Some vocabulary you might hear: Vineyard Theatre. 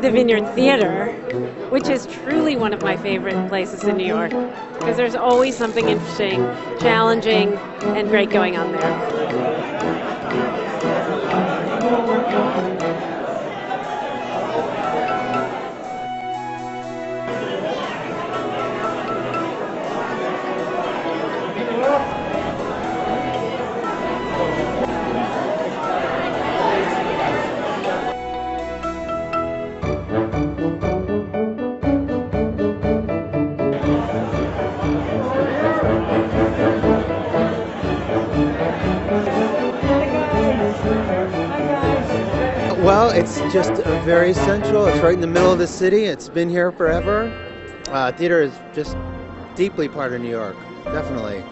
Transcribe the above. The Vineyard Theatre, which is truly one of my favorite places in New York, because there's always something interesting, challenging, and great going on there. Well, it's just very central. It's right in the middle of the city. It's been here forever. Theater is just deeply part of New York, definitely.